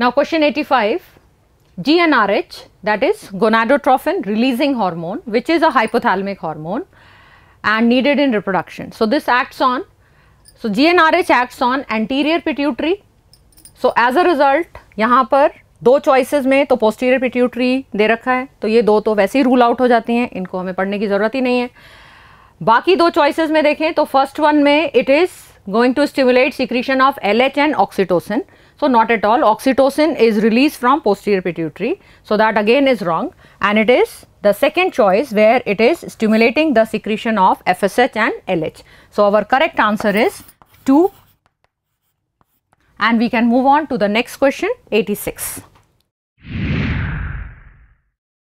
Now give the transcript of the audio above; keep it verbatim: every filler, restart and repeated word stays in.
Now question eighty-five, G n R H, that is gonadotropin releasing hormone, which is a hypothalamic hormone and needed in reproduction. So this acts on, so G n R H acts on anterior pituitary. So as a result, यहाँ पर दो choices में तो posterior pituitary दे रखा है, तो ये दो तो वैसे ही rule out हो जाती हैं, इनको हमें पढ़ने की ज़रूरत ही नहीं है। बाकी दो choices में देखें तो first one में it is going to stimulate secretion of L H and oxytocin. So not at all, oxytocin is released from posterior pituitary, so that again is wrong, and it is the second choice where it is stimulating the secretion of F S H and L H. So our correct answer is two, and we can move on to the next question eighty-six.